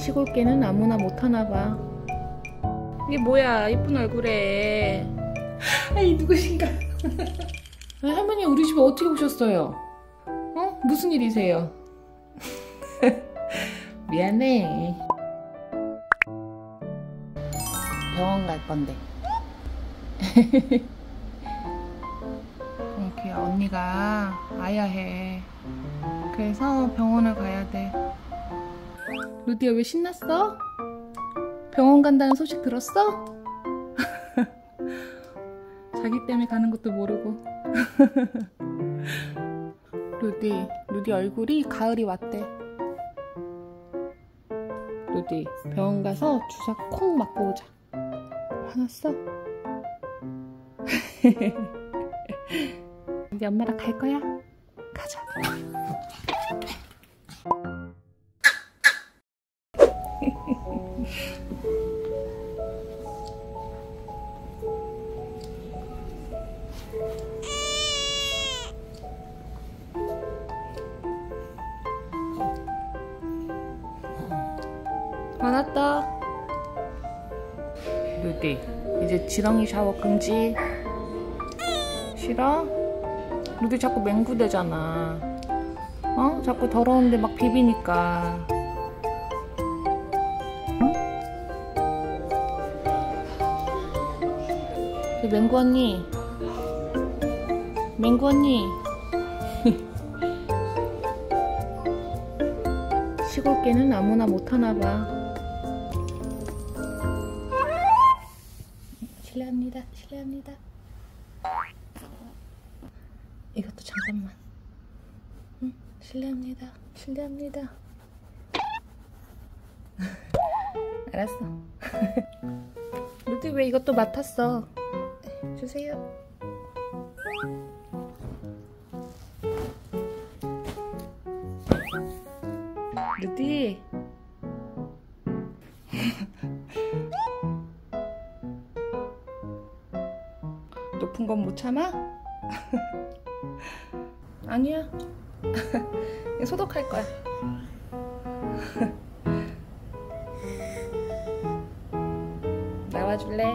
시골개는 아무나 못하나봐. 이게 뭐야, 이쁜 얼굴에. 아니, 누구신가? 할머니, 우리 집에 어떻게 오셨어요? 어? 무슨 일이세요? 미안해. 병원 갈 건데. 이렇게 언니가 아야 해. 그래서 병원을 가야 돼. 루디야, 왜 신났어? 병원 간다는 소식 들었어? 자기 때문에 가는 것도 모르고. 루디 얼굴이 가을이 왔대. 루디, 병원 가서 주사 콩 맞고 오자. 화났어? 우리 엄마랑 갈 거야? 가자. 화났다. 루디, 이제 지렁이 샤워 금지. 싫어? 루디 자꾸 맹구대잖아. 어? 자꾸 더러운데 막 비비니까. 응? 맹구 언니. 맹구 언니. 시골개는 아무나 못하나봐. 실례합니다. 실례합니다. 이것도 잠깐만. 응? 실례합니다. 실례합니다. 알았어. 루디, 왜 이것도 맡았어? 주세요. 루디. 높은 건 못 참아? 아니야. 소독할 거야. 나와줄래?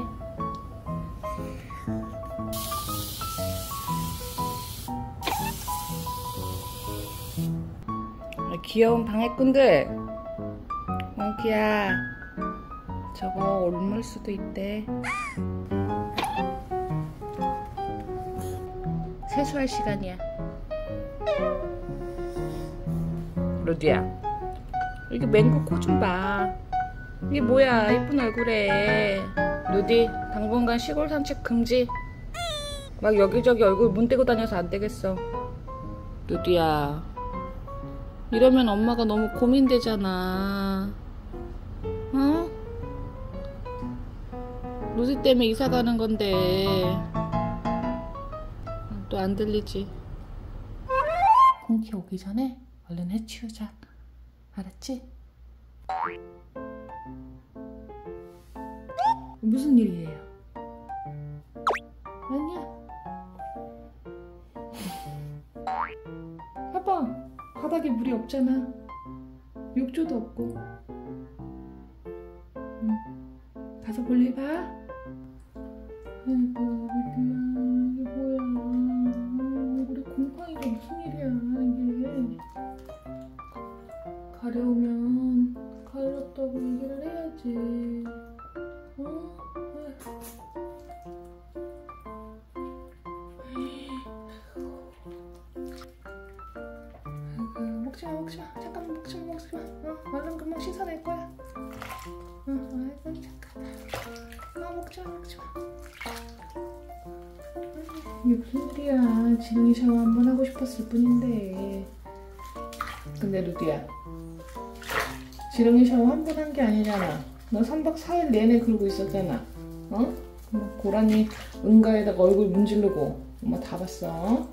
귀여운 방해꾼들. 몽키야, 저거 옮을 수도 있대. 세수할 시간이야. 루디야, 이게 맹구 코 좀 봐. 이게 뭐야, 예쁜 얼굴에. 루디, 당분간 시골 산책 금지. 막 여기저기 얼굴 문대고 다녀서 안 되겠어. 루디야, 이러면 엄마가 너무 고민되잖아. 응? 루디 때문에 이사 가는 건데. 또 안 들리지? 콩키 오기 전에 얼른 해치우자. 알았지? 무슨 일이에요? 아니야. 봐봐, 바닥에 물이 없잖아. 욕조도 없고. 응. 가서 볼래 봐. 아이고, 이게 뭐야? 이게 무슨 일이야, 이게. 가려우면 가렵다고 얘기를 해야지. 어? 아이고, 먹지마, 먹지마. 잠깐만, 먹지마, 먹지마. 어, 얼른 금방 씻어낼 거야. 어, 아이고, 잠깐. 어, 먹지마, 먹지마. 이게 무슨 일이야. 지렁이 샤워 한번 하고 싶었을 뿐인데. 근데 루디야, 지렁이 샤워 한 번 한 게 아니잖아. 너 3박 4일 내내 그러고 있었잖아. 어? 막 고라니 응가에다가 얼굴 문지르고. 엄마 다 봤어. 어?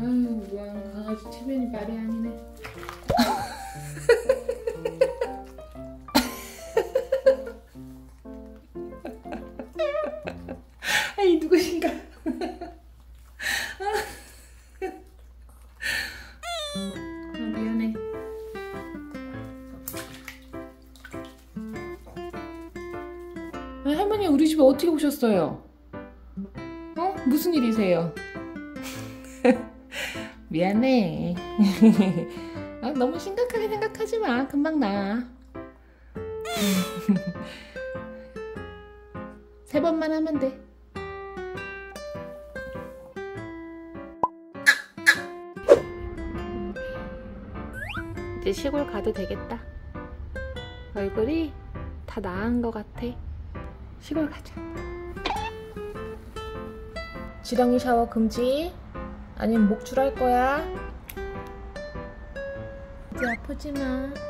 아유, 뭐야, 강아지 체면이 말이 아니네. 아니, 누구신가? 미안해. 할머니 우리 집에 어떻게 오셨어요? 어? 무슨 일이세요? 미안해. 아, 너무 심각하게 생각하지 마. 금방 나아. 세 번만 하면 돼. 이제 시골 가도 되겠다. 얼굴이 다 나은 것 같아. 시골 가자. 지렁이 샤워 금지. 아니면 목줄 할 거야. 이제 아프지 마.